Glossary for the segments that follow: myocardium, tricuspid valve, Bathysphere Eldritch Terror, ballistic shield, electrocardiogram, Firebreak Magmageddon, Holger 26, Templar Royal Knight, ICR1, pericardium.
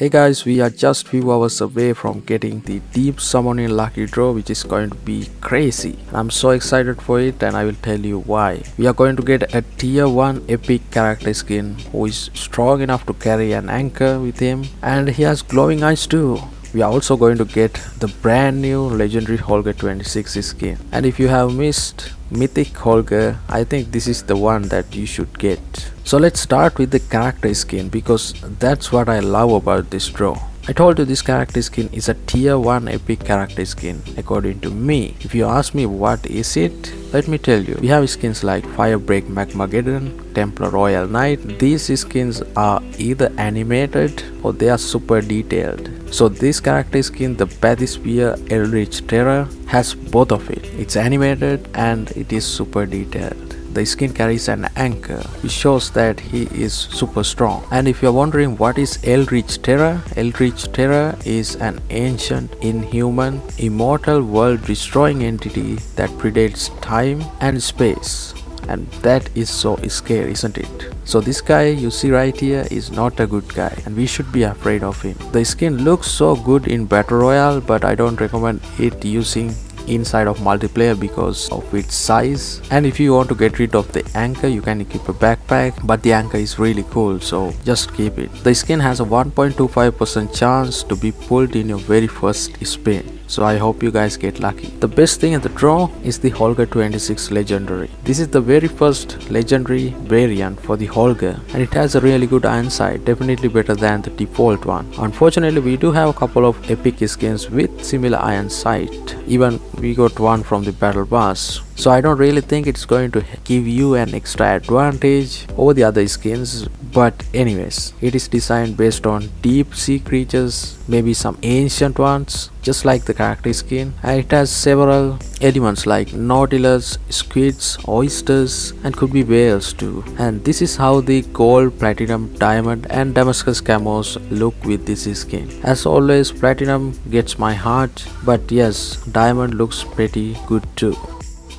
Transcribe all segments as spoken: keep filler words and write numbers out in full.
Hey guys, we are just few hours away from getting the deep summoning lucky draw, which is going to be crazy. I'm so excited for it and I will tell you why. We are going to get a tier one epic character skin who is strong enough to carry an anchor with him, and he has glowing eyes too. We are also going to get the brand new legendary Holger twenty-six skin, and if you have missed mythic Holger, I think this is the one that you should get. So let's start with the character skin, because that's what I love about this draw. I told you this character skin is a tier one epic character skin according to me. If you ask me what is it, let me tell you. We have skins like Firebreak Magmageddon, Templar Royal Knight. These skins are either animated or they are super detailed. So this character skin, the Bathysphere Eldritch Terror, has both of it. It's animated and it is super detailed. The skin carries an anchor, which shows that he is super strong. And if you're wondering what is Eldritch Terror, Eldritch Terror is an ancient, inhuman, immortal world-destroying entity that predates time and space. And that is so scary, isn't it? So this guy you see right here is not a good guy and we should be afraid of him. The skin looks so good in Battle Royale, but I don't recommend it using inside of multiplayer because of its size. And if you want to get rid of the anchor, you can equip a backpack, but the anchor is really cool, so just keep it. The skin has a one point two five percent chance to be pulled in your very first spin, so I hope you guys get lucky. The best thing in the draw is the Holger twenty-six legendary. This is the very first legendary variant for the Holger, and it has a really good iron sight, definitely better than the default one. Unfortunately, we do have a couple of epic skins with similar iron sight. Even we got one from the battle pass. So I don't really think it's going to give you an extra advantage over the other skins, but anyways, it is designed based on deep sea creatures, maybe some ancient ones, just like the character skin, and it has several elements like nautilus, squids, oysters, and could be whales too. And this is how the gold, platinum, diamond, and Damascus camos look with this skin. As always, platinum gets my heart, but yes, diamond looks pretty good too.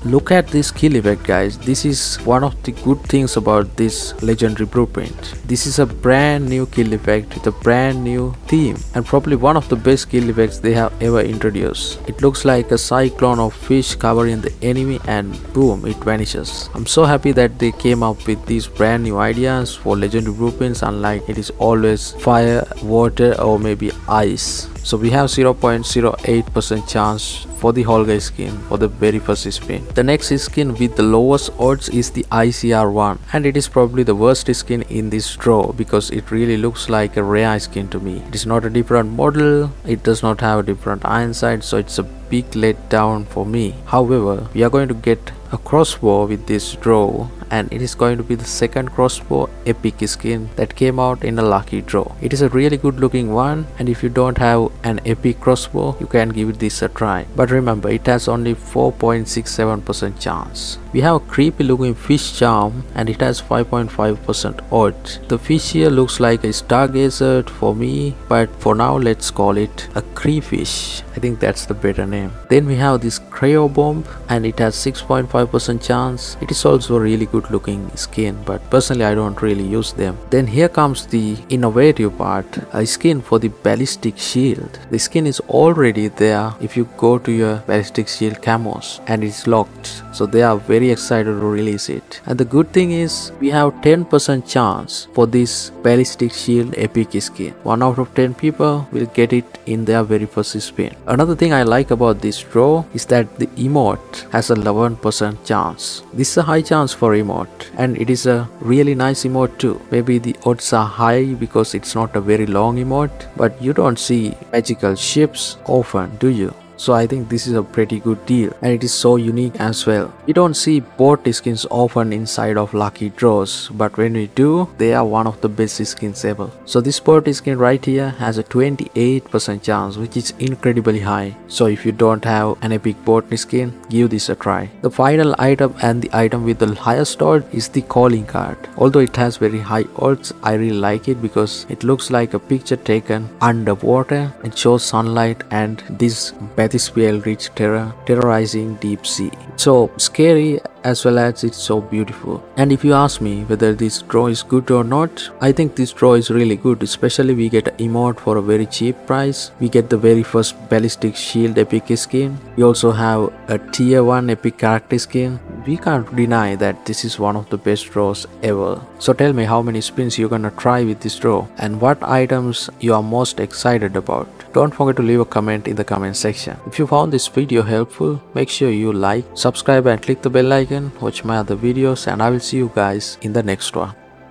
Look at this skill effect, guys. This is one of the good things about this legendary blueprint. This is a brand new skill effect with a brand new theme, and probably one of the best skill effects they have ever introduced. It looks like a cyclone of fish covering the enemy and boom, it vanishes. I'm so happy that they came up with these brand new ideas for legendary blueprints, unlike it is always fire, water, or maybe ice. So we have zero point zero eight percent chance for the Holger skin for the very first spin. The next skin with the lowest odds is the I C R one, and it is probably the worst skin in this draw because it really looks like a rare skin to me. It is not a different model, it does not have a different iron sight, so it's a big letdown for me. However, we are going to get a crossbow with this draw, and it is going to be the second crossbow epic skin that came out in a lucky draw. It is a really good looking one, and if you don't have an epic crossbow, you can give this a try. But remember, it has only four point six seven percent chance. We have a creepy looking fish charm, and it has five point five percent odds. The fish here looks like a stargazer for me, but for now let's call it a crayfish. I think that's the better name. Then we have this cryo bomb, and it has six point five percent chance. It is also a really good looking skin, but personally I don't really use them. Then here comes the innovative part, a skin for the ballistic shield. The skin is already there if you go to your ballistic shield camos, and it's locked, so they are very excited to release it. And the good thing is we have ten percent chance for this ballistic shield epic skin. One out of ten people will get it in their very first spin. Another thing I like about this draw is that the emote has a eleven percent chance. This is a high chance for emote, and it is a really nice emote too. Maybe the odds are high because it's not a very long emote, but you don't see magical ships often, do you? So I think this is a pretty good deal, and it is so unique as well. You don't see boat skins often inside of lucky draws, but when we do, they are one of the best skins ever. So this boat skin right here has a twenty-eight percent chance, which is incredibly high. So if you don't have an epic boat skin, give this a try. The final item and the item with the highest odds is the calling card. Although it has very high odds, I really like it because it looks like a picture taken underwater and shows sunlight and this Bathysphere Eldritch Terror terrorizing deep sea. So scary as well as it's so beautiful. And if you ask me whether this draw is good or not, I think this draw is really good, especially we get an emote for a very cheap price. We get the very first ballistic shield epic skin. We also have a tier one epic character skin. We can't deny that this is one of the best draws ever. So tell me how many spins you're gonna try with this draw and what items you are most excited about. Don't forget to leave a comment in the comment section. If you found this video helpful, make sure you like, subscribe and click the bell icon. Watch my other videos and I will see you guys in the next one.